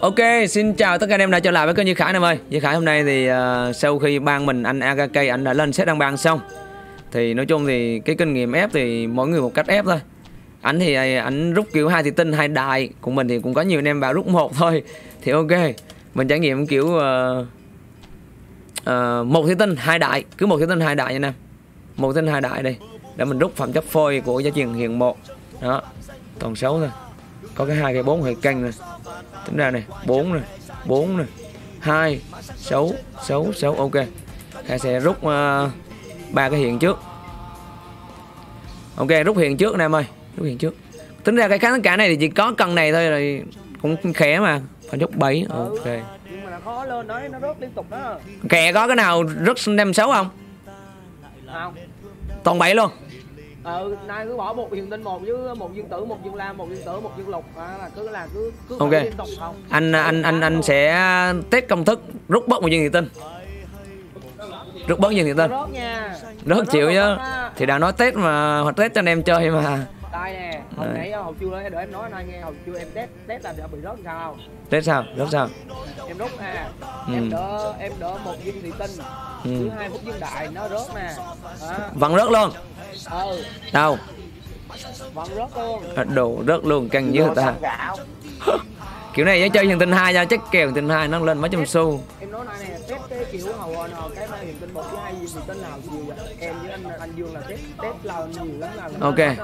Ok, xin chào tất cả anh em đã trở lại với kênh Như Khải em ơi. Như Khải hôm nay thì sau khi ban mình anh AKK anh đã lên set đăng ban xong. Thì nói chung thì cái kinh nghiệm ép thì mỗi người một cách ép thôi. Anh thì anh rút kiểu 2 thủy tinh, 2 đài. Của mình thì cũng có nhiều anh em vào rút 1 thôi. Thì ok, mình trải nghiệm kiểu 1 thủy tinh 2 đại. Cứ 1 thủy tinh 2 đại nha em. 1 thủy tinh 2 đại đây. Để mình rút phẩm chất phôi của giá truyền hiện 1. Đó, còn 6 thôi. Có cái 2 cái 4 hơi canh rồi. Tính ra này 4 này, 4 này, 2 6 6 6. Ok, Khải sẽ rút 3 cái hiện trước. Ok, rút hiện trước nè em ơi, rút hiện trước. Tính ra cái kháng cả này thì chỉ có cần này thôi rồi cũng khẽ mà. Phần chốt 7. Ok. Nhưng mà nó khó lên đấy, nó rớt liên tục đó. Kệ có cái nào rớt 5 6 không? Không. Toàn 7 luôn. Nay cứ bỏ 1 huyền tinh 1 với 1 dương tử 1 dương lam 1 dương tử 1 dương lục là cứ okay. Liên tục không. Anh sẽ test công thức rút bớt 1 viên thủy tinh. Rút bớt 1 viên thủy tinh. Rớt chịu chứ. Thì đã nói test mà, hoặc test cho anh em chơi mà. Đây nè, hồi nãy hồi chưa nói, để em nói anh nghe, hồi chưa em test là đã bị rớt sao? Test sao? Rớt sao? Em rút ha. Em đỡ 1 viên thủy tinh. Thứ 2 phút dương đại nó rớt nè. Vẫn rớt luôn. Đâu? Vẫn rớt luôn. Đồ rớt luôn, căng như ta. Kiểu này nó chơi huyền tinh 2 ra chắc kèo huyền tinh 2 nó lên mấy trăm xu. Em nói này nè, test cái kiểu hầu cái huyền tinh 1 với 2 huyền tinh nào nhiều vậy? Em với anh Dương là test là nhiều lắm là. Ok.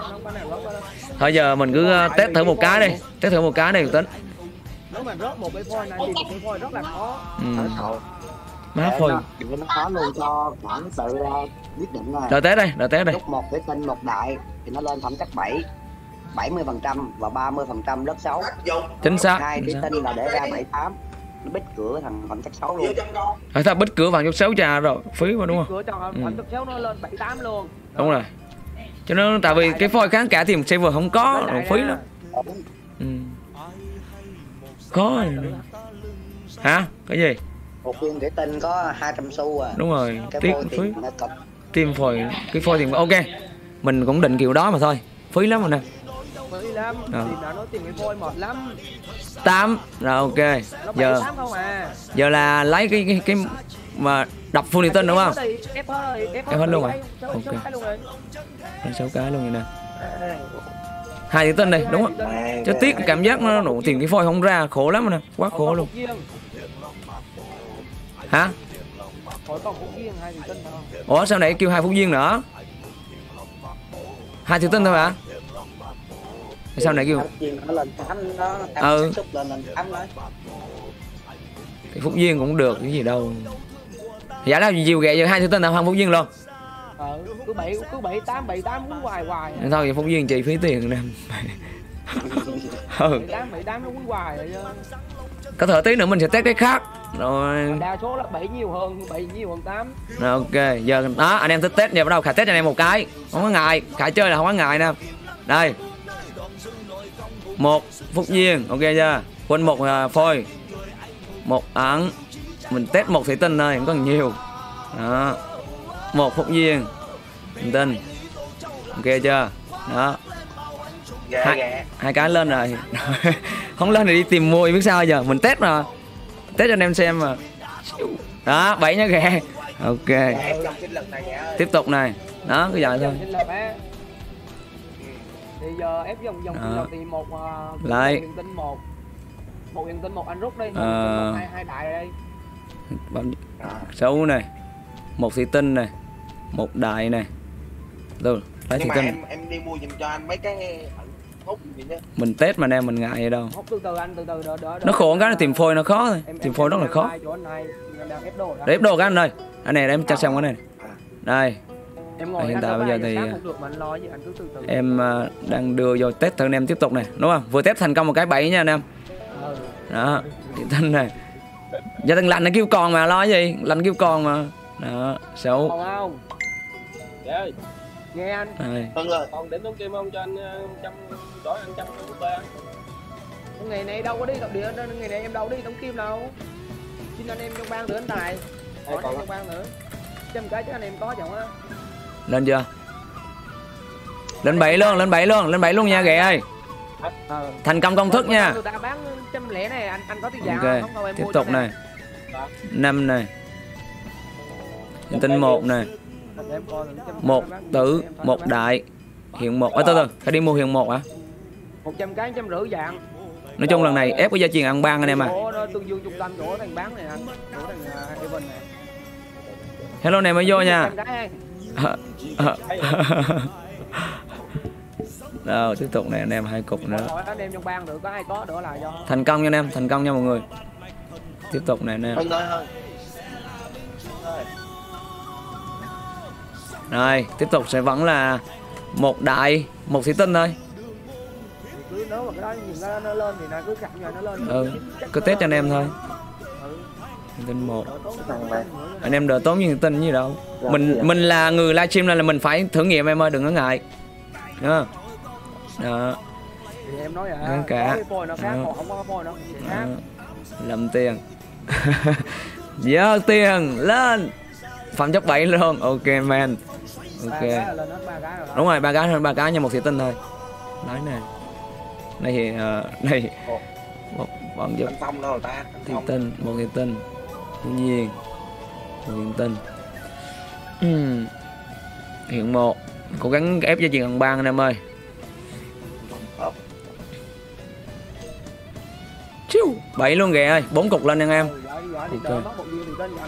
Thôi giờ mình cứ test thử một cái đi, test thử một cái này tính. Nếu mà rớt 1 cái phôi này thì 1 cái phôi rất là khó. Má phôi. Nó khó luôn cho khoảng tự quyết định rồi. Đợi test đây, đợi test đây. Lúc 1 thủy tinh 1 đại thì nó lên phẩm chất 7. 70% và 30% đất 6. Chính xác. 2 thủy tinh là để ra 78. Nó bít cửa thằng phẩm chất 6 luôn. Ở ta bít cửa bằng chất 6 trà rồi, phí mà đúng không? Cửa cho phẩm chất 6 nó lên 78 luôn. Đúng rồi. Cho nên tại vì cái phôi kháng cả thì một server không có, nó phí lắm. Có hả? Cái gì? 1 viên thủy tinh có 200 xu à. Đúng rồi, tiếc phí. Tìm phôi, cái phôi thì ok. Mình cũng định kiểu đó mà thôi. Phí lắm rồi nè. Lắm, tìm đã nói tìm cái phôi mệt lắm. 8 rồi ok. Giờ không à. Giờ là lấy cái mà đập full tin đúng không? Ép hết luôn rồi. Ok. 6 cái luôn vậy nè. 2 thủy tinh này đúng không? Chứ tiếc cảm giác nó đủ tìm cái phôi không ra, khổ lắm nè, quá khổ luôn. Hả? Ủa sao nãy kêu 2 phút viên nữa? 2 thủy tinh thôi hả? Sao này kêu? Ừ. Thì phúc viên cũng được cái gì đâu. Giả đâu nhiều ghẹ giờ 2 thủy tinh là không phúc viên luôn. Cứ 7 8 7 8 cũng hoài. Thôi phúc viên chị phí tiền nè. Ừ. 7 8 nó cũng hoài rồi. Có thể tí nữa mình sẽ test cái khác. Rồi. Đa số là 7 nhiều hơn 8. Ok, giờ đó anh em thích test giờ bắt đầu Khải test cho anh em một cái. Không có ngại, Khải chơi là không có ngại nè. Đây. 1 phúc viên, ok chưa? Quên 1 phôi. 1 ấn. Mình test 1 thủy tinh thôi, không còn nhiều. Đó. 1 phúc viên. Mình tin. Ok chưa? Đó. 2 cái lên rồi. Không lên thì đi tìm mua, biết sao giờ. Mình test mà. Test cho anh em xem mà. Đó, 7 nha kìa. Ok. Tiếp tục này. Đó, cứ vậy thôi. Thì giờ ép dòng thì 1 huyền tinh 1 anh rút đi, 2 đại đây. 6 này, 1 thủy tinh này, 1 đại này. Rồi, lấy thủy tinh. Em đi mua giùm cho anh mấy cái hút gì đó. Mình test mà em mình ngại vậy đâu. Hút từ từ anh, từ từ đỡ. Nó khổ cái tìm phôi nó khó thôi. Tìm phôi rất là khó. Để ép đồ các anh ơi. Anh này để em cho xem cái này. Đây. Hiện tại bây giờ thì em đang đưa vô test thử anh em tiếp tục này, đúng không? Vừa test thành công một cái 7 nha anh em. Đó, thủy tinh này. Giờ thằng lạnh nó kêu còn mà lo gì, lạnh kêu còn mà. Đó, 6. Còn không? Trời. Nghe anh. Vâng rồi, còn điểm thống kim không cho anh 100 đổi anh 100 USD. Ngày này đâu có đi tập địa, ngày này em đâu đi thống kim đâu. Xin anh em trong ban nữa anh Tài. Còn trong ban nữa. 100 cái chứ anh em có chẳng á. Lên chưa? Lên 7 luôn, lên 7 luôn, lên 7 luôn nha ghẹ ơi. Thành công công thức nha. Ok, tiếp tục này. 5 này. Thông tin 1 này. 1 tử, 1 đại. Hiện 1, từ từ, phải đi mua hiện 1 hả? 100 cái 150 dạng. Nói chung lần này ép cái gia truyền ăn ban anh em à. Hello này mới vô nha. Đâu, tiếp tục này anh em, 2 cục nữa. Thành công nha anh em, thành công nha mọi người. Tiếp tục này anh em. Rồi, tiếp tục sẽ vẫn là 1 đại 1 thủy tinh thôi. Nếu mà cái đó nhìn nó lên thì nó cứ cặp nó lên. Cứ test cho anh em thôi. Tin 1. Anh em đỡ tốn như tin như đâu. Mình là người livestream này là mình phải thử nghiệm em ơi, đừng có ngại. Đó. Đó. Em nói vậy. Cả. Làm tiền. Dơ tiền lên. Phạm chấp 7 luôn. Ok man. Ok. Đúng rồi, 3 cái hơn 3 cái nha, 1 thủy tinh thôi. Nói nè. Này thì này bọn giúp thiên tinh, 1 thiên tinh thiên nhiên, 1 thiên tinh hiện 1. Cố gắng ép cho chuyện bằng ban anh em ơi. Chiu 7 luôn kìa ơi, 4 cục lên anh em.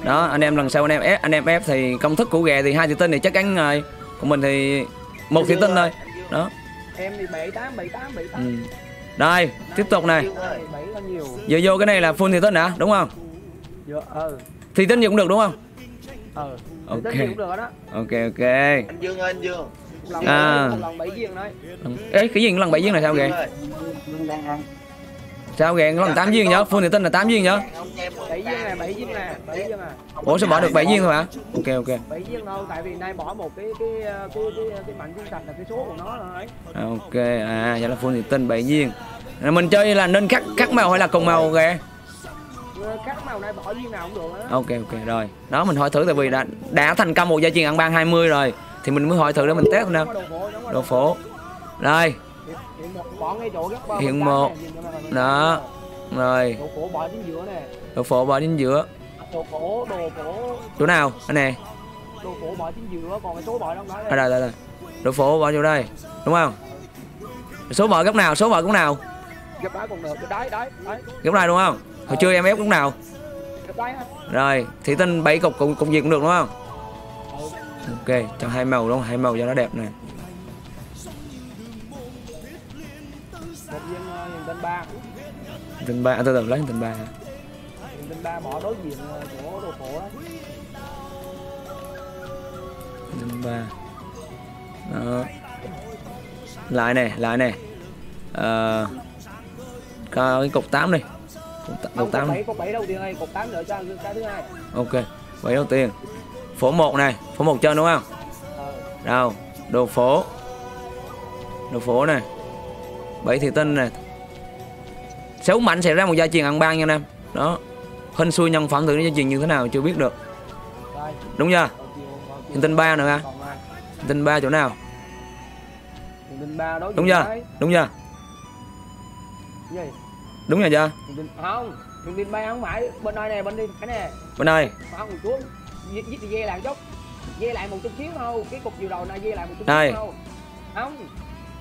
Đó anh em lần sau anh em ép thì công thức của ghè thì 2 thủy tinh thì chắc chắn rồi, của mình thì 1 thủy tinh thôi đó. Em thì 78. Đây, tiếp tục này. Giờ vô cái này là full thì tính hả? Đúng không? Thì tính gì cũng được đúng không? Ok. Ok. Anh Dương ơi, anh Dương. Lần 7 viên đấy. Ê, cái gì lần 7 viên là sao kìa? Sao kìa, lần 8 viên nhớ, full thì tính là 8 viên nhớ. 7 viên nè. Ủa sao bỏ được 7 viên thôi hả? Ok. 7 viên thôi, tại vì nay bỏ một cái mạnh viên sạch là cái số của nó rồi. Ok, vậy là full thì tin 7 viên. Mình chơi là nên cắt màu hay là cùng màu kìa? Cắt màu này bỏ viên nào cũng được. Ok rồi. Đó mình hỏi thử tại vì đã thành công một gia truyền ăn ban 20 rồi thì mình mới hỏi thử để mình test nè. Đồ phố. Rồi. Hiện 1 đó rồi. Đồ phổ bỏ đến giữa. Chỗ nào anh nè? Đồ phổ bỏ đến giữa, còn cái số bỏ trong đó. Đây. Đồ phổ bỏ vô đây đúng không? Số bỏ góc nào? Số bỏ góc nào? Góc đó còn được, đấy. Góc này đúng không? Hồi chưa em ép góc nào? Rồi thì tin 7 cục cùng gì cũng được đúng không? Ok, cho 2 màu đúng không? 2 màu cho nó đẹp nè. Tình 3 tôi tưởng lấy tình 3 hả? Tình 3 bỏ đối diện chỗ đồ phổ đó. Tình 3 đó. Lại nè coi cái cục 8 đi. Cục 8 này. Cục 7 đầu tiên đây, cục 8 đợi cho cái thứ hai. Ok, 7 đầu tiên. Phổ 1 này, phổ 1 trên đúng không? Đâu, đồ phổ. Đồ phổ này. 7 thủy tinh này. Xấu mạnh sẽ ra một gia truyền ăn ban nha anh em. Đó. Hên xui nhân phẩm thử nó gia truyền như thế nào chưa biết được. Đúng chưa? Hình tinh 3 nữa ha. Hình tinh 3 chỗ nào? Đúng chưa? Đúng rồi chưa? Không, hình tinh 3 không phải bên đây nè, bên đi cái nè. Bên đây. Không xuống. Giết thì dê lại chút. Dê lại một chút xíu thôi, cái cục chiều đầu này dê lại một chút xíu thôi. Không.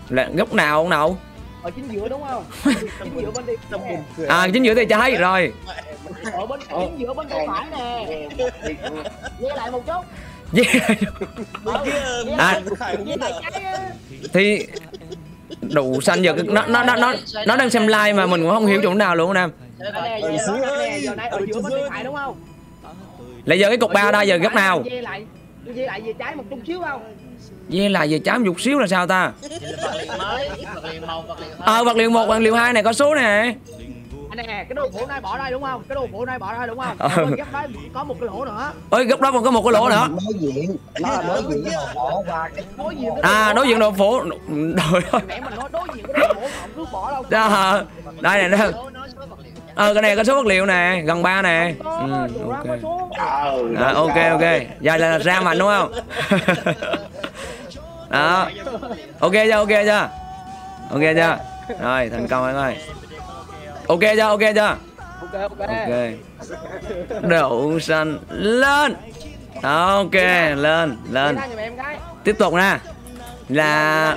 Là góc nào ông nậu? Ở chính giữa đúng không? Chính giữa bên đi. À chính giữa thì trái rồi. Ở bên chính giữa bên tay phải nè. Dê lại một chút. Thì đủ xanh giờ nó đang xem live mà mình cũng không hiểu chỗ nào luôn anh em. Lại giờ cái cục 3 đây giờ góc nào? Dê lại về trái một chút xíu không? Dê lại về trái một chút xíu là sao ta? Vật liệu 1, vật liệu 2 này có số nè. Anh nè, cái đồ phổ này bỏ đây đúng không? Cái đồ phổ này bỏ đây đúng không? Góc đó có một cái lỗ nữa. Ơi góc đó còn có một cái lỗ nữa. Đối diện đồ phổ. Mẹ mình nói đối diện cái đồ phổ không cứ bỏ đâu. Đây nè. Cái này có số vật liệu nè, gần 3 nè. Ok. Vậy là ra mạnh đúng không? Đó. Ok chưa? Rồi, thành công anh ơi. Ok chưa? Ok chưa? Ok. Đậu xanh lên. Ok, lên. Tiếp tục nè. Là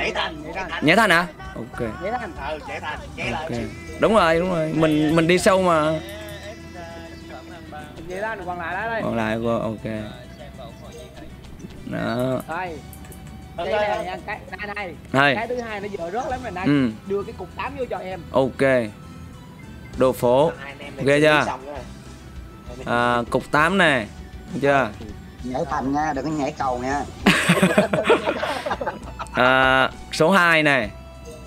Nhã Thành hả? Ok. Ok. Đúng rồi. Mình đi sâu mà. Còn lại cô, ok. Đó. Cái thứ hai nó dở rớt lắm rồi nay. Đưa cái cục 8 vô cho em. Ok. Đồ phố. Ok chưa? À, cục 8 nè. Chưa? Nhảy thành nha, đừng có nhảy cầu nha. À, số 2 này.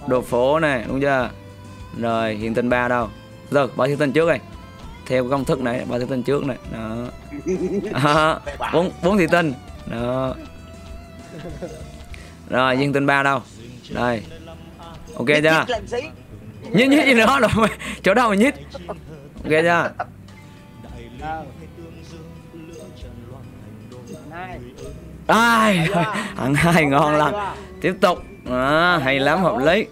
Đồ phố này, đúng chưa? Rồi, hiện tình 3 đâu? Rồi, bỏ hiện tình trước đi. Theo công thức này, bỏ thị tinh trước này. Đó. À, 4 thị tinh. Đó. Rồi, viên tinh 3 đâu? Đây. Ok chưa? Nhít gì nữa rồi. Chỗ đâu mà nhít. Ok chưa? Ai, thằng 2 ngon lắm. Tiếp tục. À, hay lắm, hợp lý.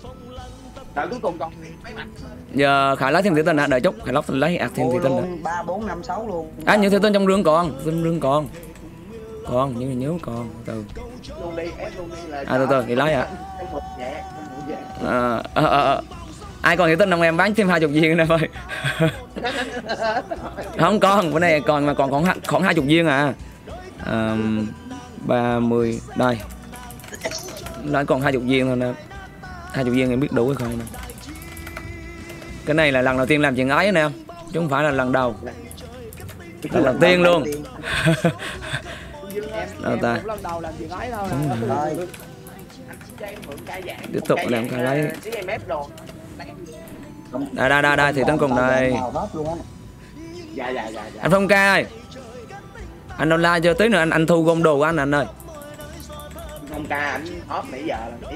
Giờ Khải lấy thêm thủy tinh hả? Đợi chút Khải lóc lấy thêm thủy tinh hả? 3, 4, 5, 6 luôn. À, những thủy tinh trong rương còn. Trong rương còn. Còn, nhưng mà nhớ còn. Từ à, từ thì lấy hả? Ai còn thủy tinh không em? Bán thêm 20 viên nè ơi. Không còn, bữa nay còn mà còn khoảng 20 viên à. 30, đây. Nói còn 20 viên thôi nè. 20 viên em biết đủ hay không nè. Cái này là lần đầu tiên làm chuyện ấy nè, chứ không phải là lần đầu. Lần đầu tiên luôn. Đâu ta? Tiếp tục làm cái lấy. Đây thì tấn cùng đây. Anh Phong Ca ơi, anh online cho tí nữa anh thu gom đồ của anh ơi. Phong Ca ảnh off nãy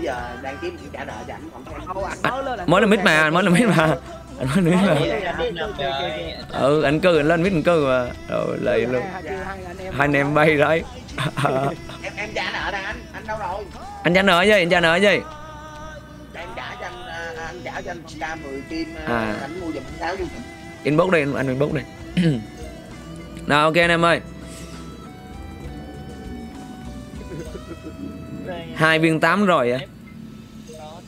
giờ đang kiếm trả nợ cho ảnh không anh. Mới là mít mà. Anh nói nữa mà. Ừ, anh cư anh lên mít anh cư mà. Rồi lại luôn. Hai anh em bay đấy. Em trả nợ nè anh đâu rồi? Anh trả nợ gì? Em trả cho anh trả cho anh Phong Ca 10 kim anh mua giùm 6 giùm. Inbox đi anh inbox đi. Nào ok anh em ơi. 2 viên 8 rồi á.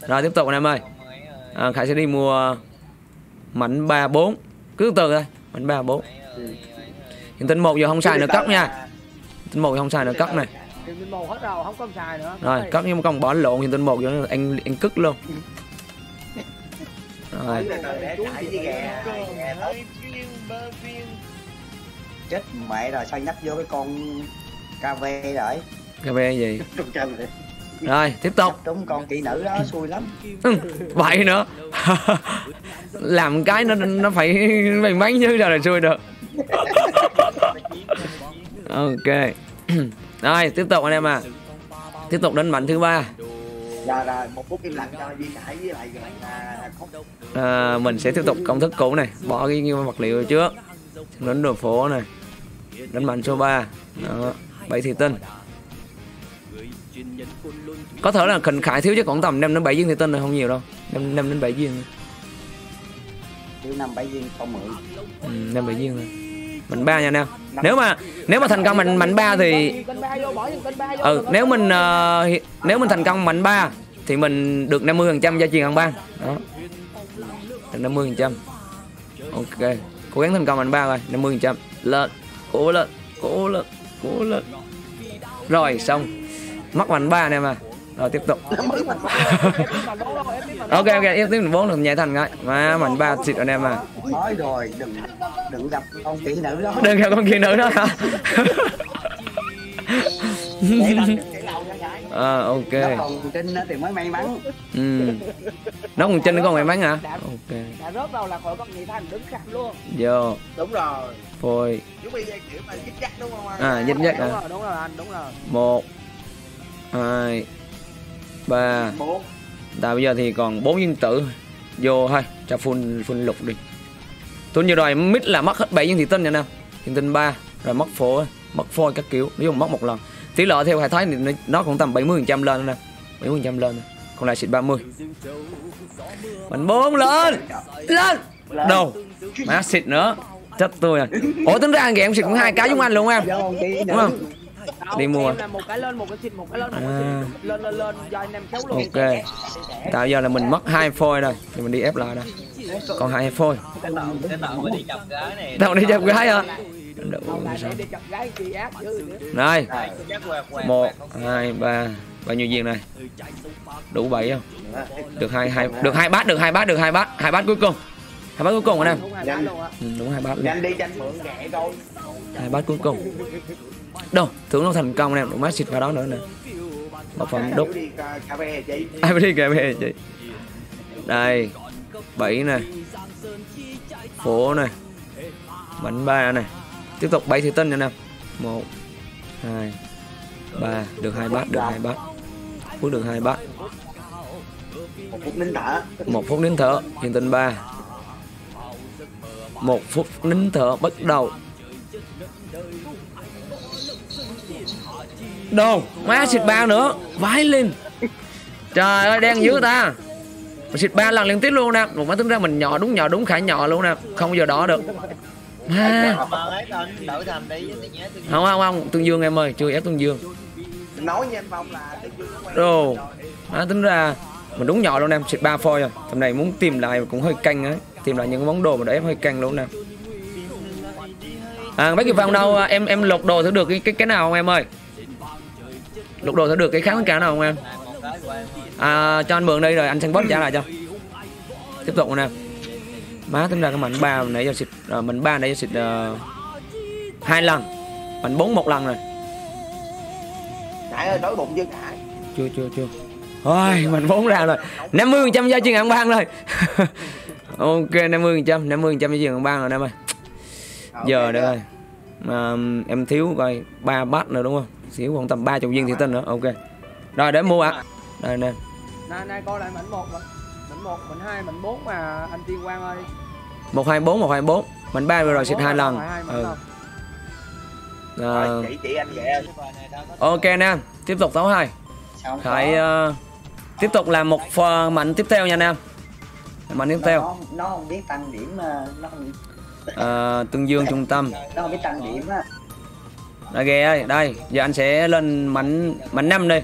Rồi tiếp tục anh em ơi. À, Khải sẽ đi mua mảnh 34. Cứ từ thôi, mảnh 34. Hiện tinh 1 giờ không xài nữa cấp nha. Tinh 1 giờ không xài nữa cấp này. Rồi, cấp nhưng mà còn bỏ lộn hiện tinh 1 giờ anh cứt luôn. Rồi. Chết mẹ rồi sao nhấp vô cái con KV rồi. KV gì? Rồi tiếp tục. Đúng con kỹ nữ đó xui lắm. Vậy nữa. Làm cái nó phải mình bánh chứ sao là xui được. Ok. Rồi tiếp tục anh em à. Tiếp tục đến mảnh thứ 3. À, mình sẽ tiếp tục công thức cũ này, bỏ cái vật liệu trước. Đến đồ phố này. Đến mảnh số 3. Đó, 7 thị tinh. Có thể là Khỉnh Khải thiếu chứ còn tầm 5 đến 7 viên thì tinh là không nhiều đâu. 5 đến 7 viên. Thiếu 5 7 viên không 10. 5 7 viên thôi. Mình 3 nha anh em. Nếu mà thành công mình 3 thì nếu mình thành công mình 3 thì mình được 50% gia truyền ăn ban. Đó. Thành 50%. Ok. Cố gắng thành công mình 3 rồi, 50%. Lên. Cố lên. Rồi xong. Mắc mảnh 3 nè mà. Rồi tiếp tục. Ok em tiếp mảnh 4 là nhảy thành ngay. Mà mảnh 3 xịt anh em à. Nói rồi đừng gặp con kỹ nữ đó. Đừng gặp con kỹ nữ đó hả? À, ok. Nó còn trinh thì mới may mắn. Nó còn trinh nó còn may mắn hả? Ok. Đã rớt vào là khỏi con nhị thành đứng khắp luôn. Vô. Đúng rồi. Phôi. À dính dắt à. Đúng rồi. 1 2 3. Tại bây giờ thì còn 4 viên tử. Vô thôi, cho full lục đi. Tôi như rồi mít là mất hết 7 viên thị tinh nha nè. Thị tinh 3, rồi mất phổi, các kiểu, nói chung mất một lần. Tỷ lệ theo Khải thấy thì nó cũng tầm 70% lên nè. Không lại xịt 30. Bắn bom lên. Lên. Đầu. Má xịt nữa. Chất tôi à. Ủa tính ra kìa em xịt cũng 2 cái giống anh luôn em. Đúng không? Đi mua. Một cái lên, một cái xịt, một cái lên, lên do anh em kéo luôn. Ok. Tại giờ là mình mất 2 phôi rồi. Thì mình đi ép lại đây. Còn 2 phôi. Tao đi chập gái hả? Đây 1 2 3 bao nhiêu viên này đủ 7 không? Được 2 được 2 bát, được 2 bát, được 2 bát, 2 bát cuối cùng, 2 bát cuối cùng anh em. Đúng 2 bát. Nhanh đi tranh mượn ghẹ thôi. 2 bát cuối cùng. Đâu, thưởng nó thành công anh em, đủ mát xịt vào đó nữa nè. Một phần đúc. Ai đi cà phê chị. Đây. 7 này. Phố này. Bánh 3 này. Tiếp tục 7 thủy tinh nha anh em. 1 2 3 được 2 bát, được 2 bát. Phút được 2 bát. 1 phút nín thở. 1 phút nín thở, hiện tinh 3. 1 phút nín thở bắt đầu. Đồ, má xịt 3 nữa, vãi lên. Trời ơi đen dữ ta. Mình xịt 3 lần liên tiếp luôn nè, một má tính ra mình nhỏ đúng khả nhỏ luôn nè, không giờ đỏ được. À. Không Tương Dương em ơi, chưa ép Tương Dương. Đồ à, tính ra mình đúng nhỏ luôn em, xịt 3 phôi rồi. Tầm này muốn tìm lại cũng hơi canh ấy. Tìm lại những cái món đồ mà đã ép hơi canh luôn nè. À mấy cái vòng đâu em lột đồ thử được cái nào không em ơi? Lột đồ thử được cái kháng kháng cả nào không em? À cho anh mượn đây rồi anh sang bóp trả lại cho. Tiếp tục nè. Má tính ra cái mảnh 3 nãy giờ xịt mảnh 3 nãy giờ xịt 2 lần. Mảnh 4 1 lần rồi. Nãy ơi đói bụng chưa Hải? Chưa. Ôi, mảnh 4 ra rồi. 50% giao chuyện ăn ban rồi. Ok 50% giao chuyện ăn ban rồi em ơi. Giờ đây ơi. Mà em thiếu coi 3 bát nữa đúng không? Xíu còn tầm 30 viên thủy tinh nữa. Ok. Rồi để mua ạ. À. Đây nè. Nay coi lại mảnh 1 rồi. Mảnh 1, mảnh 2, mảnh 4 mà anh Tiên Quang ơi. 1 2 4 1 2 4. Mảnh 3 vừa rồi xịt 2 lần. Chỉ anh vậy. Ok nè, tiếp tục tấu 2. Hãy tiếp tục làm một mảnh tiếp theo nha anh em. Mảnh tiếp theo. Nó không biết tăng điểm nó không. Tương Dương trung tâm. Nó không biết tăng điểm á. Đây ghê ơi, đây, giờ anh sẽ lên mảnh 5 đi.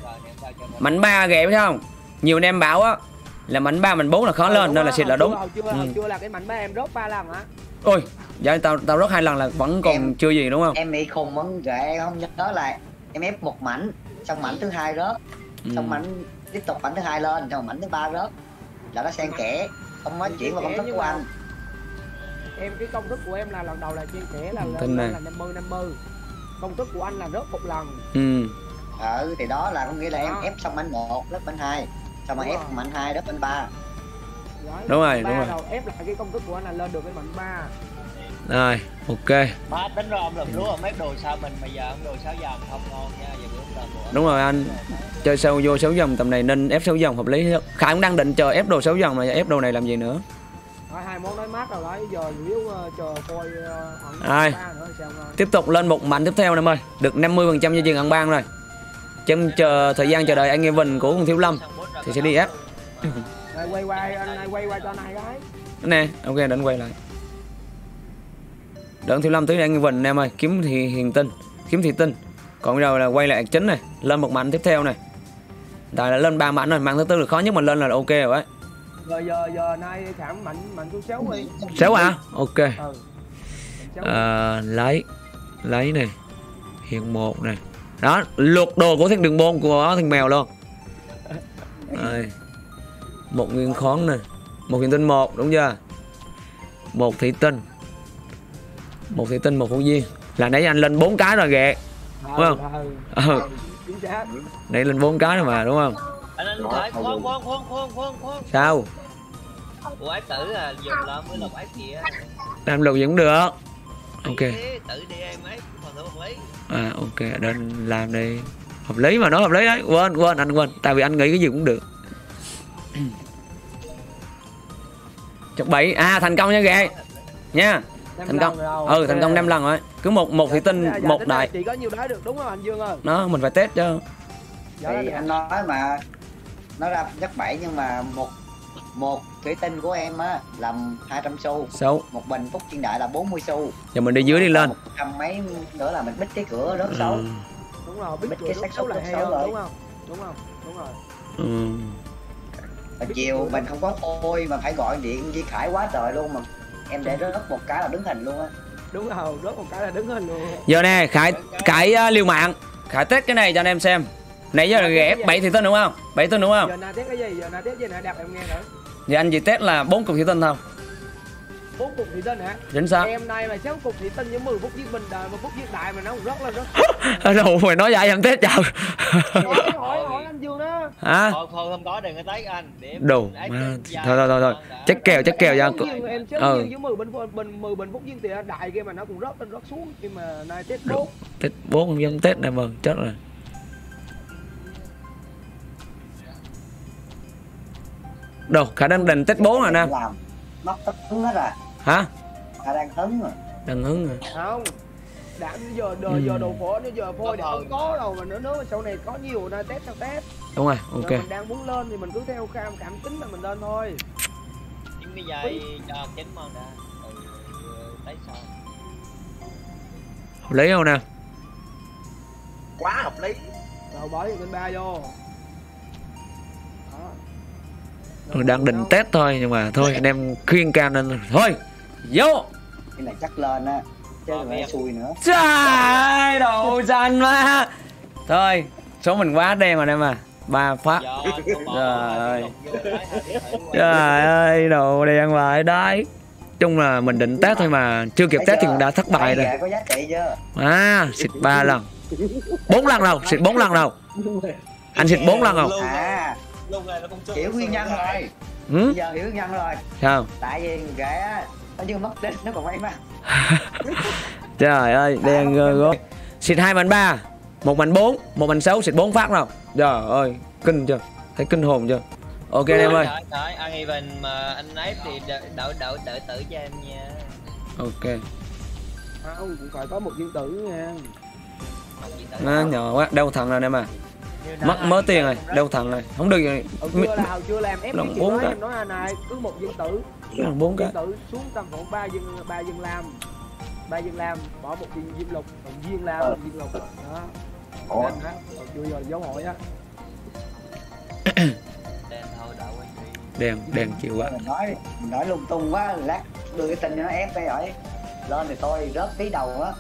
Mảnh 3 ghê phải không? Nhiều anh em bảo á là mảnh 3 mảnh 4 là khó lên nên là xịt là đúng. Chưa là cái mảnh 3 em rốt 3 lần hả? Ôi, dạ tao rớt 2 lần là vẫn còn em, chưa gì đúng không? Em bị khùng mấn ghê không nhớ lại. Em ép một mảnh, xong mảnh thứ 2 rớt. Xong mảnh tiếp tục mảnh thứ 2 lên, xong mảnh thứ 3 rớt. Là nó xen kẽ, không nói chuyện vào công thức của anh. Em cái công thức của em là lần đầu là xen kẽ là lên là 50 50. Công thức của anh là rớt 1 lần. Thì đó là có nghĩa là em ép xong mảnh 1, rớt mảnh 2. Xong mà ép mảnh 2, rớt mảnh 3. Đúng rồi, đúng rồi. Ép lại cái công thức của anh là lên được cái mảnh 3. Rồi, ok. Má tính ra ông làm lúa ông ép đồ sao mình mà giờ ông đồ 6 dòng không ngon nha, giờ bữa làm đồ. Đúng rồi anh. Chơi sâu vô 6 dòng tầm này nên ép 6 dòng hợp lý hơn. Khải cũng đang định chờ ép đồ 6 dòng mà ép đồ này làm gì nữa. Rồi 2 món nói mát rồi đấy, giờ chủ yếu chờ coi ẩn 3 nữa xem. Tiếp tục lên một mảnh tiếp theo em ơi. Được 50% cho chuyện ăn ban rồi. Chăm chờ thời gian chờ đợi anh Evan của con Thiếu Lâm thì sẽ đi ép. Quay cho này cái. Nè, ok để anh quay lại. Đợn Thiếu Lâm tới anh Vịnh em ơi, kiếm thì hiền tinh, kiếm thì tinh. Còn bây giờ là quay lại chính này, lên một mảnh tiếp theo này. Tại là lên 3 mảnh rồi, mảnh thứ tư là khó nhất mình lên là ok rồi đấy. Rồi giờ nay khảm mảnh thứ 6 đi. 6 hả? Ok. Lấy này. Hiện 1 này. Đó, luộc đồ của thằng đường bôn của thằng mèo luôn. Đây. 1 nguyên khoáng này, 1 thủy tinh 1 đúng chưa? 1 thủy tinh. 1 thủy tinh 1 phú viên. Là nãy anh lên 4 cái rồi ghẹ. Đúng không? Nãy lên 4 cái rồi mà đúng không? Sao? Quái tử à, dùng là mới lục ái kìa. Làm lục gì cũng được. Ok. Tử đi em ấy, còn thử hợp lý. À ok, nên làm đi. Hợp lý mà, nó hợp lý đấy. Quên anh quên, tại vì anh nghĩ cái gì cũng được. Chọc 7, à thành công nha ghẹ. Nha. Thành công. Thành công 5 lần rồi. Cứ một thủy tinh, một đại. Chỉ có nhiêu đó được đúng không anh Dương ơi? Nó mình phải test chứ. Thì anh nói mà nó ra rất 7, nhưng mà một thủy tinh của em á là 200 xu. Sâu. Một bình phúc thiên đại là 40 xu. Giờ mình đi dưới đi lên. 100 mấy nữa là mình bích cái cửa rớt 6. Đúng rồi, bích cái xác số là 6 rồi. Đúng không? Đúng không? Đúng rồi. Mà chiều mình không có ôi mà phải gọi điện với Khải quá trời luôn, mà em để rớt một cái là đứng hình luôn á. Đúng rồi, rớt một cái là đứng hình luôn. Giờ nè, Khải liều mạng. Khải test cái này cho anh em xem. Nãy giờ là ghép 7 thủy tinh đúng không? 7 tinh đúng không? Giờ na test cái gì? Giờ na test gì nè, đạp em nghe nữa. Vậy anh chỉ test là 4 cục thủy tinh không? 4 cục thủy tinh hả? Chính xác. Em nay mà 6 cục thủy tinh với 10 phút giết bình đời, 1 phút giết đại mà nó cũng rất là rất. Đâu mày nói vậy em test chào. Hỏi anh Dương đó. Hả? Thôi hôm đó đừng có test anh. Đồ. Thôi. Chắc kèo cho anh. Em chứ với 10 bình phút giết thì đại kia mà nó cũng rất lên rất xuống, nhưng mà nay test 4. Test 4 không dám test này vâng, chết rồi. Đâu, Khả đang định test 4 rồi nè. Mất hứng hết à? Hả? Khả đang hứng rồi. Đang hứng rồi. Không. Đã giờ đồ phổ nó giờ phôi thì không có đâu, mà nữa mà sau này có nhiều nơi test sao test. Đúng rồi, ok. Rồi mình đang muốn lên thì mình cứ theo cảm tính là mình lên thôi. Nhưng bây giờ cho chính mòn đã. Lấy sao? Hợp lý không nè? Quá hợp lý. Rồi bỏ vô bên 3 vô. Đang định test thôi, nhưng mà thôi anh em khuyên can nên thôi vô cái này chắc lên á, chứ đừng có xui nữa. Trời đồ xanh mà thôi, số mình quá đen rồi em à. 3 phát trời ơi, đồ đen vậy đấy. Chung là mình định test thôi mà chưa kịp test thì cũng đã thất bại rồi. À xịt 3 lần 4 lần đâu, xịt 4 lần đâu anh, xịt 4 lần không hiểu nguyên nhân rồi. Giờ hiểu nguyên nhân rồi. Sao? Tại vì ghẻ á, nó chưa mất đích, nó còn may mắn. Trời ơi, đen gớm. Xịt 2 mảnh 3, 1 mảnh 4, 1 mảnh 6, xịt 4 phát nào. Trời ơi, kinh chưa? Thấy kinh hồn chưa? Ok anh em ơi. Trời, ăn even mà anh ấy thì đợi tử cho em nha. Ok. Không, cũng phải có 1 viên tử nha. Nó nhỏ quá, đau thằng rồi anh em à. Mất mớ tiền rồi, đeo thằng này không được rồi. Chưa làm ép cái chuyện nói, em nói anh này cứ 1 viên tử, 4 cái tử xuống tầm khoảng 3 viên lam, bỏ 1 viên diêm lục, còn viên lam, viên lục đó. Còn chưa rồi dấu hỏi á. Đèn chịu quá. Mình nói lung tung quá, lát đưa cái tin cho nó ép cái rồi. Lên thì tôi rớt tí đầu á.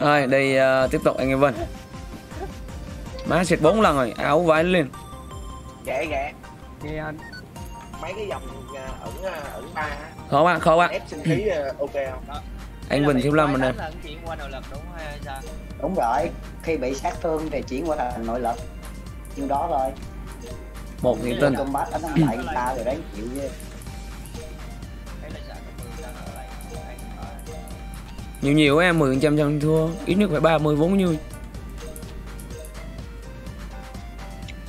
Rồi đây tiếp tục anh em Vân. Má xịt 4 lần rồi, áo vãi lên. Dễ ghẹ. Nghe anh. Mấy cái dòng ẩn 3 á. Khó quá. Ép sinh khí ok không? Đó. Anh Bình Thiếu Lâm mình nè. Chuyển qua nội lực đúng hay sao? Đúng rồi, khi bị sát thương thì chuyển qua thành nội lực. Như đó rồi. 1 thủy tinh. Combat đánh lại người ta rồi đáng chịu chứ. Nhiều em 10% trong thua, ít nhất phải 30 40.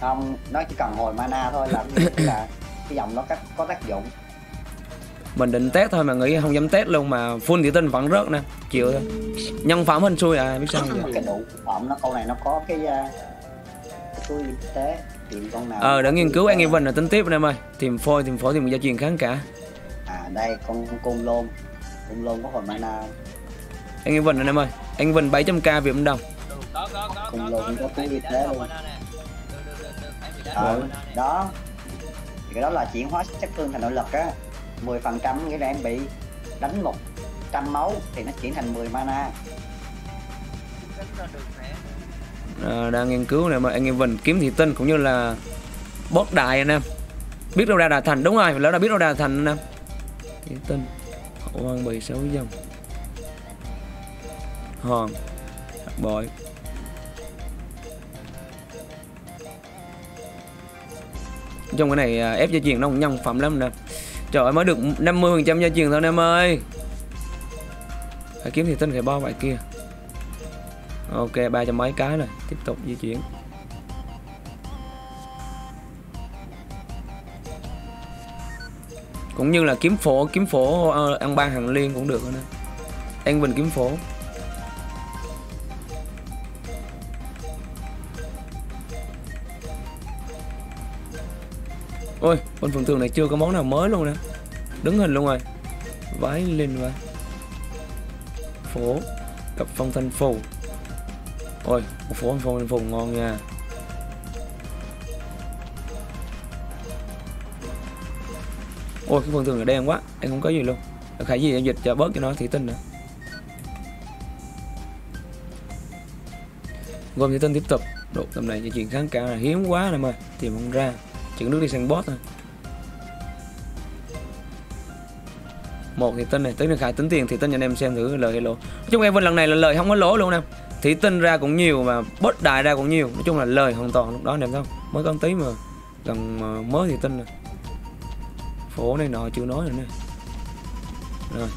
Không, nó chỉ cần hồi mana thôi là cái dòng nó có tác dụng. Mình định test thôi mà nghĩ không dám test luôn, mà full thủy tinh vẫn rớt nè, chịu thôi. Nhân phẩm hên xui à, biết sao vậy. Cái đủ phẩm nó câu này nó có cái xui tế tìm con nào. Đã nghiên cứu anh em Vinh là tính tiếp anh em ơi. Tìm phôi, tìm phổi, tìm gia truyền kháng cả. À đây con côn lôn có hồi mana. Anh em Vinh anh em ơi, anh Vinh 700k Việt Nam đồng. Côn lôn có cái tế luôn. Đó thì cái đó là chuyển hóa sát thương thành nội lực á. 10% nghĩa là em bị đánh 100 máu thì nó chuyển thành 10 mana. Đang nghiên cứu này mà anh em Vinh kiếm thị tinh cũng như là boss đại anh em. Biết đâu ra Đà Thành, đúng rồi, lỡ đã biết đâu ra Đà Thành anh em. Thị tinh hậu hoang bì 6 dòng hòn bội. Trong cái này ép gia truyền nó cũng nhân phẩm lắm nè. Trời ơi, mới được 50% gia truyền thôi em ơi. Phải kiếm thì tin phải bo vậy kia. Ok, 300 mấy cái rồi, tiếp tục di chuyển. Cũng như là kiếm phổ ăn 3 hàng liên cũng được nữa. An Bình kiếm phổ. Ôi, con phường tường này chưa có món nào mới luôn nè. Đứng hình luôn rồi. Vái lên và phố cặp phong thanh phù. Ôi, một phố phong thanh phù ngon nha. Ôi, cái phường tường này đen quá, em không có gì luôn. Khải gì em dịch cho bớt cho nó thủy tinh nữa. Gồm thủy tinh tiếp tục. Độ tầm này cho chuyện kháng cả là hiếm quá em ơi, tìm không ra. Chuyển nước đi sang boss thôi. Một thủy tinh này, tới được Khải tính tiền thủy tinh cho anh em xem thử lời hello. Nói chung em Vinh lần này là lời không có lỗ luôn nè. Thủy tinh ra cũng nhiều mà boss đại ra cũng nhiều, nói chung là lời hoàn toàn lúc đó anh em thấy không? Mới con tí mà gần mới thủy tinh này. Phố này nọ chưa nói nữa nè. Rồi.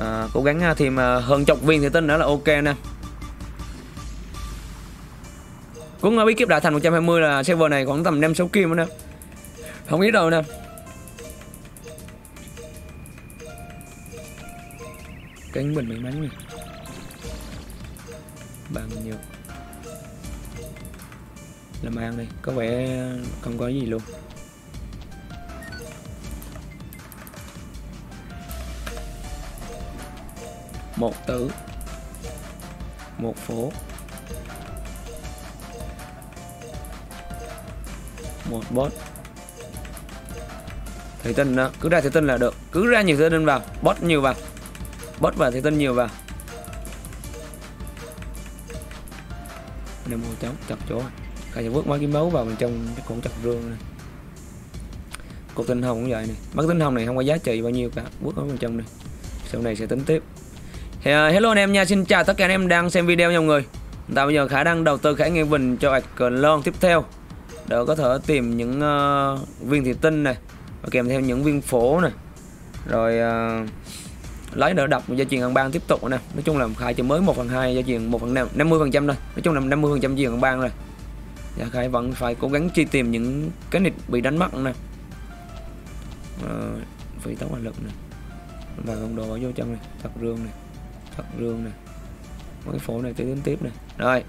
À, cố gắng thì mà hơn chọc viên thủy tinh nữa là ok nè. Cũng bí kíp đại thành 120 là server này khoảng tầm 5-6 kim nữa nè. Không biết đâu nè. Cánh bình bị bắn nè. Bằng nhiều. Làm ăn đi, có vẻ không có gì luôn. Một tử. Một phố. Một boss. Thủy tinh đó, cứ ra thủy tinh là được. Cứ ra nhiều thủy tinh vào, boss nhiều vào. Boss và thủy tinh nhiều vào. Nằm hồ cháu, chặt chỗ. Khải sẽ vứt mấy cái máu vào bên trong cái con chặt rương này. Cục tinh hồng cũng vậy này. Bác tinh hồng này không có giá trị bao nhiêu cả. Vứt ở bên trong này. Sau này sẽ tính tiếp. Thì, hello anh em nha, xin chào tất cả anh em đang xem video nha mọi người. Tại bây giờ Khải đang đầu tư Khải Nghe Bình cho ạc clone tiếp theo. Để có thể tìm những viên thủy tinh này và kèm theo những viên phổ này. Rồi lấy đỡ đập gia truyền hàng bang tiếp tục nè. Nói chung là Khải chỉ mới 1/2 gia truyền 1/50% thôi. Nói chung là 50% gia truyền hàng bang rồi. Và Khải vẫn phải cố gắng truy tìm những cái nịt bị đánh mất nè. Phí tốc hành lực nè. Và con đồ bỏ vô trong này, thật rương này. Thật rương này. Mấy cái phổ này tới đến tiếp này. Rồi.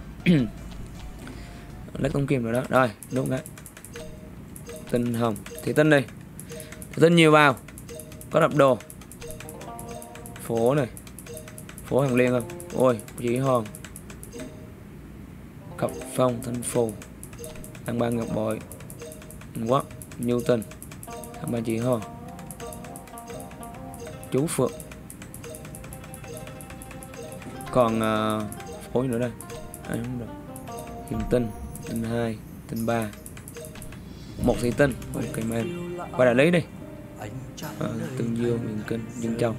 Lấy công kim rồi đó, rồi đúng đấy. Tinh hồng, thủy tinh đi, thủy tinh nhiều vào, có đập đồ, phố này, phố hàng liên không, ôi chỉ hòn, cặp phong thanh phù, hàng ban ngọc bội, quá, nhu tình, hàng ban chỉ hòn, chú phượng, còn phố nữa đây, à, không được, kim tinh. Tinh 2, tinh 3. Một thủy tinh, ok man. Qua đại lý đi. Tương dương, miền kinh, dương châu.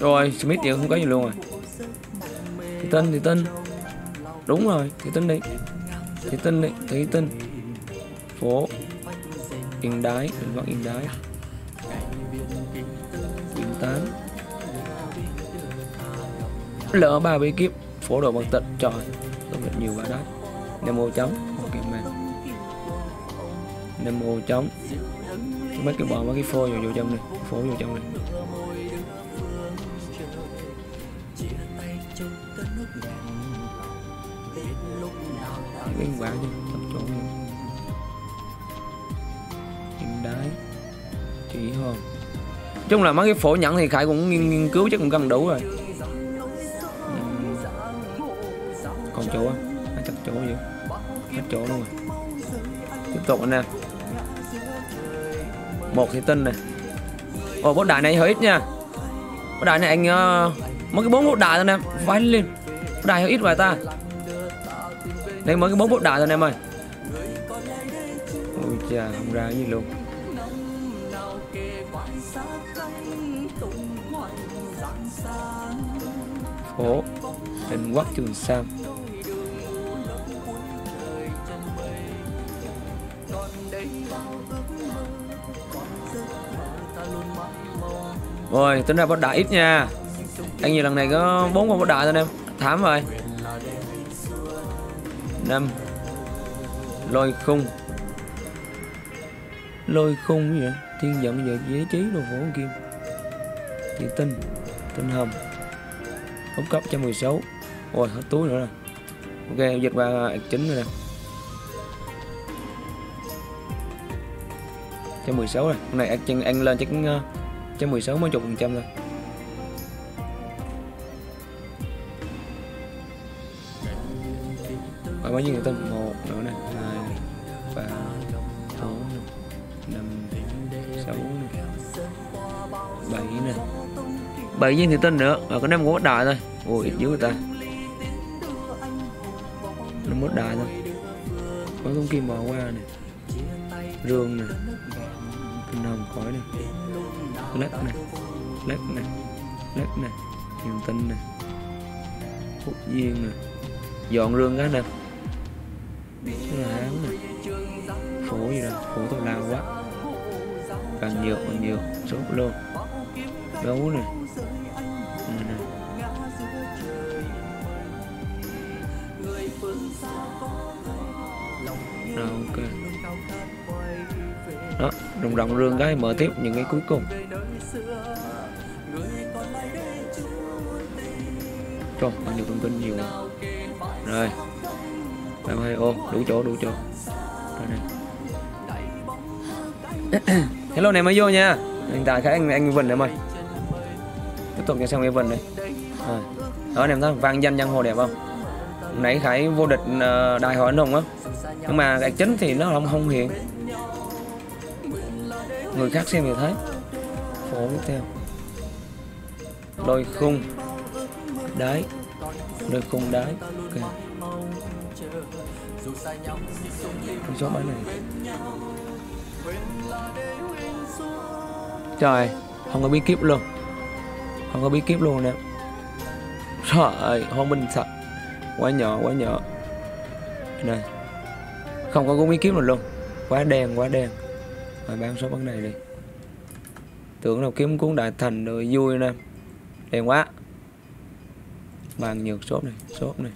Rồi, Smith thì không có gì luôn rồi. Thủy tinh, thủy tinh. Đúng rồi, thủy tinh đi. Thủy tinh đi, thủy tinh. Phố Yên Đái, Bình Bắc Yên Đái. 8 lỡ 3 bí kíp phổ độ bằng tịnh trời công được nhiều vào đó. Nemo trống, ok man. Nemo trống mấy cái bò mấy cái phôi vào trong này, phổ vào trong này. Cái quả chứ tập chỗ những đái chỉ hồn. Chung là mấy cái phổ nhận thì Khải cũng nghiên cứu chắc cũng gần đủ rồi. Còn chỗ á, chặt chỗ vậy, hết chỗ luôn rồi. Tiếp tục anh em. Một thủy tinh này. Ồ, bốt đại này hơi ít nha. Bốt đại này anh mấy cái 4 bốt đại thôi em, vãi lên. Bốt đại hơi ít vậy ta. Đây mới cái 4 bốt đại thôi em ơi. Ôi chà, không ra cái gì luôn. Phố Đình Quắc Trường Sa. Rồi tính ra bắt đại ít nha. Anh nhiều lần này có 4 con bắt đại thôi em. Thảm rồi. 5 lôi khung. Lôi khung gì vậy? Thiên giận giờ dễ trí đồ phổ kim. Chị tinh, tinh hồng, Phúc cấp 116. Ôi hết túi nữa rồi. Ok dịch qua 9 rồi nè, 116 rồi. Hôm nay ăn lên chắc 116 mấy chục phần trăm thôi. Và bao nhiêu người ta 1 nữa nè, 2 3 4 5 6 7 nè, 7 viên thủy tinh nữa. Và có 5 gỗ đại thôi. Ôi ít dữ người ta, 51 đại thôi. Có con kim bò qua nè, rương nè, con hồng khói nè, lách nè, thủy tinh nè, phúc viên nè, dọn rương cái nè, nè, khổ gì đó, khổ tao lao quá. Càng nhiều số luôn. Đấu này, rồi ok đó, rồng rồng rương cái mở tiếp những cái cuối cùng. Trời bao nhiêu thông tin nhiều rồi, làm hai ô đủ chỗ rồi này. Hello này mới vô nha, hiện tại khá anh Vinh em ơi, tiếp tục cho xong Evan này. Đó anh em thấy vang danh giang hồ đẹp không? Nãy Khải vô địch đại hội anh hùng á, nhưng mà cái chính thì nó không hiện, người khác xem thì thấy. Phổ tiếp theo đôi khung đáy, okay. Con số mấy này trời, không có bí kíp luôn, nè. Trời ơi, hoang binh thật, quá nhỏ này, không có bí kíp nào luôn, quá đen. Rồi bán số bắn này đi, tưởng là kiếm cuốn đại thành rồi vui nè, đen quá. Bàn nhược shop này,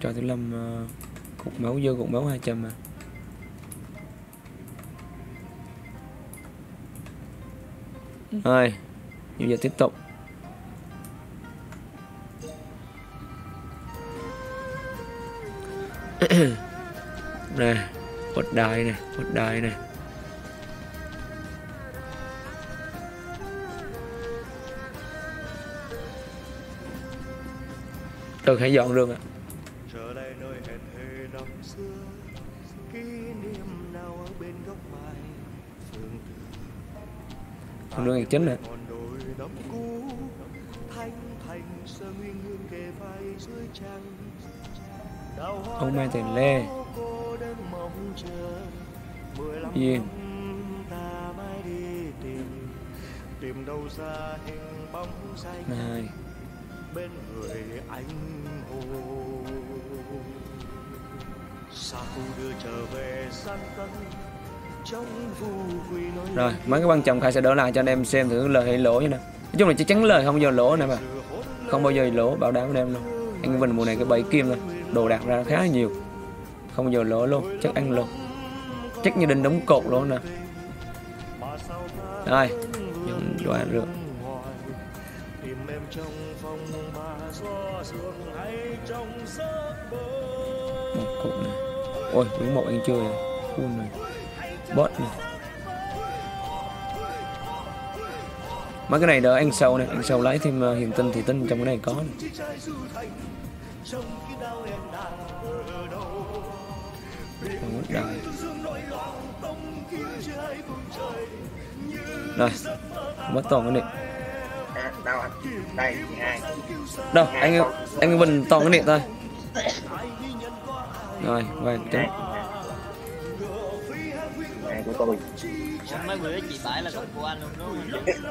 cho Thiếu Lâm cục máu vô, cục máu 200 mà. Rồi, bây giờ tiếp tục. Nè, quật đài nè. Được, hãy dọn rương ạ. Con đường chính này. Ông Mai Thành Lê Yên. Này bên người anh hùng, đưa trở về sang tân. Rồi mấy cái quan trọng Khải sẽ đỡ lại cho anh em xem thử lời hay lỗ như nè. Nói chung là chắc chắn lời không bao giờ lỗ nè, mà không bao giờ lỗ, bảo đảm với em luôn. Anh Vinh mùa này cái 7 kim rồi, đồ đạc ra khá nhiều, không bao giờ lỗ luôn, chắc ăn luôn, chắc như định đóng cột luôn nè. Rồi đoạn rượu một cục này. Ôi đúng một anh chơi full này, bot này. Mấy cái này đỡ ăn sâu này, ăn sâu lấy thêm hiểm tinh thì tinh trong cái này có này. Rồi mất toàn cái này. Đâu anh Vinh toàn cái này thôi. Rồi về tránh của tôi.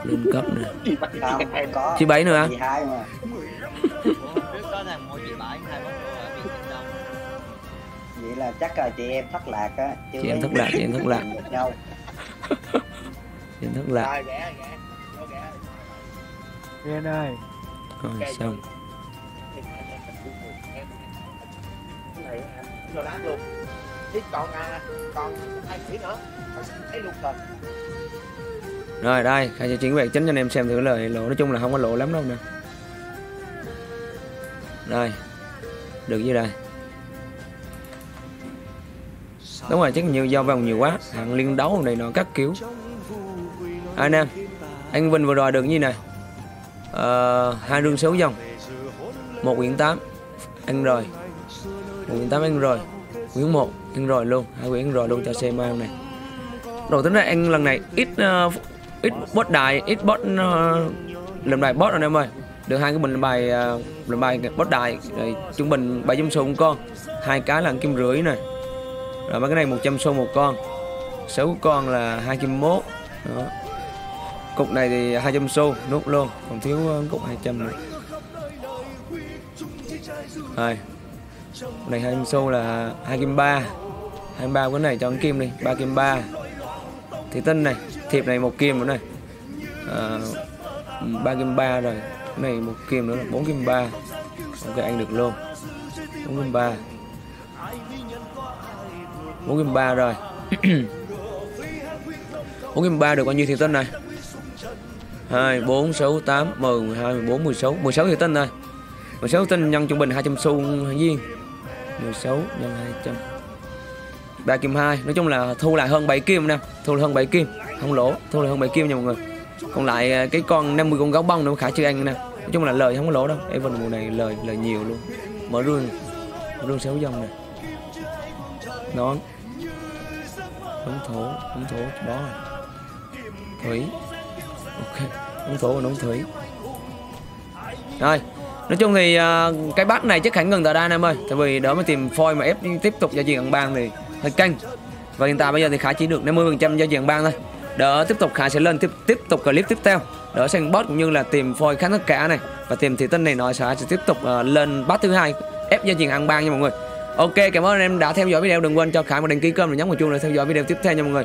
Lên cấp nè. Chị 7 nữa hả? Vậy là chắc là chị em thất lạc á. Chị em thất lạc. Rồi ơi. Rồi xong. Còn ai nữa, thấy luôn rồi. Rồi đây, Khang sẽ chuyển việc chính cho anh em xem thử lời lộ, nói chung là không có lộ lắm đâu nè. Đây, được dưới đây. Đúng rồi, chắc nhiều do vòng nhiều quá, hạng liên đấu này nọ các kiểu. Anh em, anh Vinh vừa rồi được như này, hai rương 6 dòng, 1 quyển 8 ăn rồi, 1 quyển 8 ăn rồi, quyển 1 ăn rồi luôn, 2 quyển rồi luôn cho xe mang này. Rồi tính ra ăn lần này ít boss đại, ít boss làm bài boss anh em ơi, được 2 cái mình làm bài boss đại, rồi trung bình 7 số 1 con, 2 cái là 1,5 kim này. Rồi mấy cái này 100 xu 1 con, 6 con là 2,1 kim. Đó. Cục này thì 200 xu nút luôn, còn thiếu cục 200 này. Rồi. Cục này 200 xu là 2,3 kim. 23 cái này cho 1 kim đi, 3,3 kim. Thì tinh này, thiệp này 1 kim nữa này. 3,3 kim rồi. Cái này 1 kim nữa là 4,3 kim. Ok anh được luôn. 4,3 kim. 4,3 rồi. 4,3 được bao nhiêu thì tinh này? 2, 4, 6, 8, 10, 12, 14, 16. 16 thì tinh rồi. 16 tinh nhân trung bình 200 xu viên. 16 nhân 200. 3,2 kim. Nói chung là thu lại hơn 7 kim nè. Thu lại hơn 7 kim. Không lỗ. Thu lại hơn 7 kim nha mọi người. Còn lại cái con 50 con gáo bông nữa khả chưa ăn nè. Nói chung là lời không có lỗ đâu. Even mùa này lời nhiều luôn. Mở rương. Mở rương 6 dòng nè. Nón, ống thổ bó rồi. Thủy, ok, ống thổ và ống thủy. Rồi, nói chung thì cái bát này chắc hẳn gần tại đây anh em ơi. Tại vì đỡ mới tìm phôi mà ép tiếp tục giao diện bang thì hơi căng. Và hiện tại bây giờ thì Khải chỉ được 50% giao diện bang thôi. Đỡ tiếp tục Khải sẽ lên tiếp tục clip tiếp theo. Đỡ sang boss cũng như là tìm phôi khá tất cả này. Và tìm thị tinh này nói sẽ tiếp tục lên bát thứ 2 ép giao diện ăn bang nha mọi người. Ok, cảm ơn anh em đã theo dõi video, đừng quên cho Khải một đăng ký kênh và nhấn vào chuông để theo dõi video tiếp theo nha mọi người.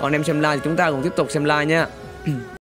Còn anh em xem like thì chúng ta cùng tiếp tục xem like nha.